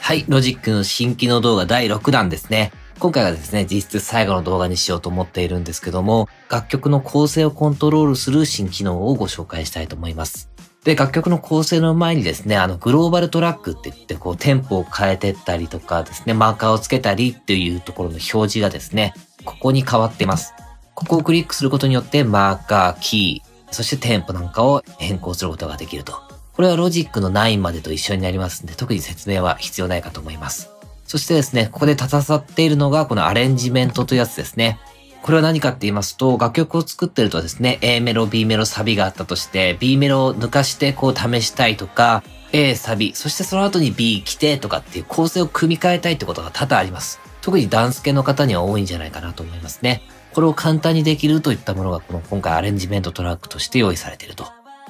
はい、ロジックの新機能動画第6弾ですね。今回はですね、実質最後の動画にしようと思っているんですけども、楽曲の構成をコントロールする新機能をご紹介したいと思います。で、楽曲の構成の前にですね、グローバルトラックって言って、こう、テンポを変えてったりとかですね、マーカーをつけたりっていうところの表示がですね、ここに変わっています。ここをクリックすることによって、マーカー、キー、そしてテンポなんかを変更することができると。これはロジックの9までと一緒になりますんで、特に説明は必要ないかと思います。そしてですね、ここで立たさっているのが、このアレンジメントというやつですね。これは何かって言いますと、楽曲を作ってるとですね、A メロ、B メロ、サビがあったとして、B メロを抜かしてこう試したいとか、A サビ、そしてその後に B 来てとかっていう構成を組み替えたいってことが多々あります。特にダンス系の方には多いんじゃないかなと思いますね。これを簡単にできるといったものが、この今回アレンジメントトラックとして用意されていると。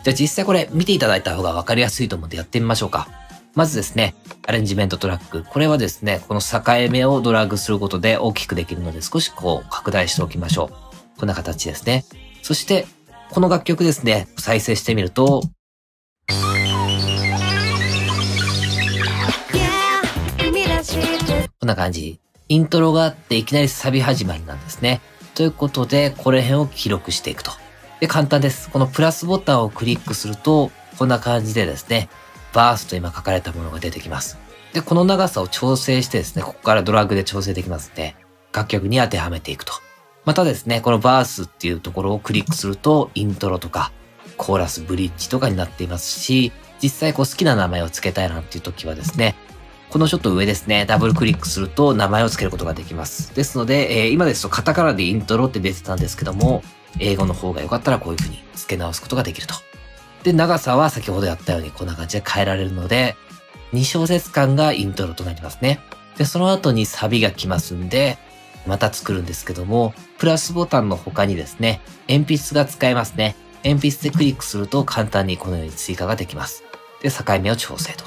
じゃあ実際これ見ていただいた方がわかりやすいと思うんでやってみましょうか。まずですね、アレンジメントトラック。これはですね、この境目をドラッグすることで大きくできるので少しこう拡大しておきましょう。こんな形ですね。そして、この楽曲ですね、再生してみると、こんな感じ。イントロがあっていきなりサビ始まりなんですね。ということで、これ辺を記録していくと。で、簡単です。このプラスボタンをクリックすると、こんな感じでですね、バースと今書かれたものが出てきます。で、この長さを調整してですね、ここからドラッグで調整できますので、楽曲に当てはめていくと。またですね、このバースっていうところをクリックすると、イントロとか、コーラス、ブリッジとかになっていますし、実際こう好きな名前を付けたいなんていう時はですね、このちょっと上ですね、ダブルクリックすると名前を付けることができます。ですので、今ですとカタカナでイントロって出てたんですけども、英語の方が良かったらこういう風に付け直すことができると。で、長さは先ほどやったようにこんな感じで変えられるので、2小節間がイントロとなりますね。で、その後にサビが来ますんで、また作るんですけども、プラスボタンの他にですね、鉛筆が使えますね。鉛筆でクリックすると簡単にこのように追加ができます。で、境目を調整と。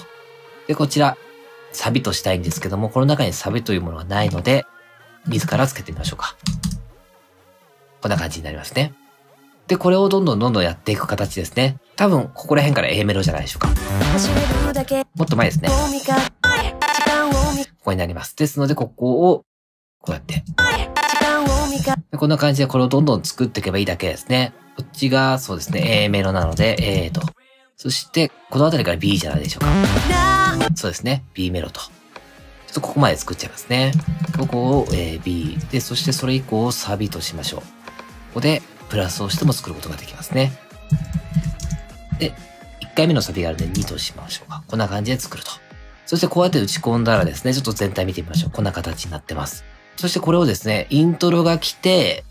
で、こちら、サビとしたいんですけども、この中にサビというものがないので、自らつけてみましょうか。こんな感じになりますね。で、これをどんどんやっていく形ですね。多分、ここら辺から A メロじゃないでしょうか。もっと前ですね。ここになります。ですので、ここを、こうやって。こんな感じで、これをどんどん作っていけばいいだけですね。こっちが、そうですね、A メロなので、A と。そして、この辺りから B じゃないでしょうか。そうですね、B メロと。ちょっとここまで作っちゃいますね。ここを B。で、そしてそれ以降をサビとしましょう。ここで、プラスをしても作ることができますね。で、1回目のサビがあるので2としましょうか。こんな感じで作ると。そしてこうやって打ち込んだらですね、ちょっと全体見てみましょう。こんな形になってます。そしてこれをですね、イントロが来て、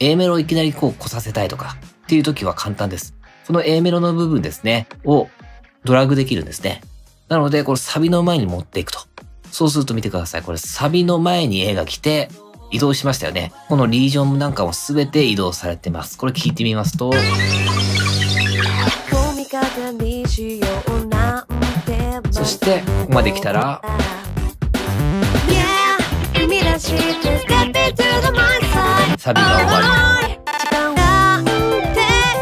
A メロをいきなりこう来させたいとかっていう時は簡単です。この A メロの部分ですね、をドラッグできるんですね。なので、これサビの前に持っていくと。そうすると見てください。これサビの前に A が来て、移動しましたよね。このリージョンなんかも全て移動されてます。これ聞いてみますと、そしてここまで来たら、サビが終わる。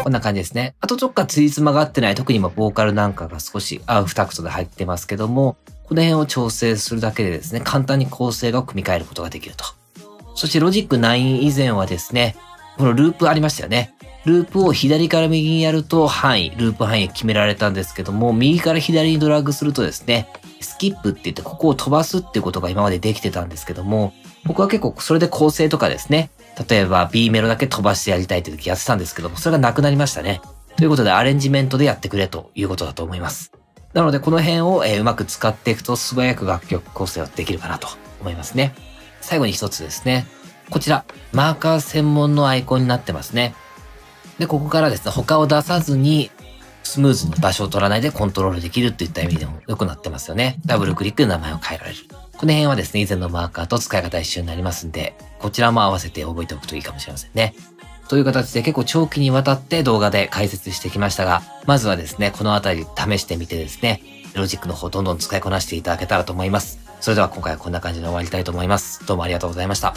こんな感じですね。あとどっかつじつまが合ってない、特に今ボーカルなんかが少し合う2クトで入ってますけども、この辺を調整するだけでですね、簡単に構成を組み替えることができると。そしてロジック9以前はですね、このループありましたよね。ループを左から右にやると範囲、ループ範囲決められたんですけども、右から左にドラッグするとですね、スキップって言ってここを飛ばすっていうことが今までできてたんですけども、僕は結構それで構成とかですね、例えば B メロだけ飛ばしてやりたいって時やってたんですけども、それがなくなりましたね。ということでアレンジメントでやってくれということだと思います。なのでこの辺をうまく使っていくと素早く楽曲構成はできるかなと思いますね。最後に一つですね。こちら、マーカー専門のアイコンになってますね。で、ここからですね、他を出さずに、スムーズに場所を取らないでコントロールできるっていった意味でも良くなってますよね。ダブルクリックで名前を変えられる。この辺はですね、以前のマーカーと使い方一緒になりますんで、こちらも合わせて覚えておくといいかもしれませんね。という形で結構長期にわたって動画で解説してきましたが、まずはですね、このあたり試してみてですね、ロジックの方どんどん使いこなしていただけたらと思います。それでは今回はこんな感じで終わりたいと思います。どうもありがとうございました。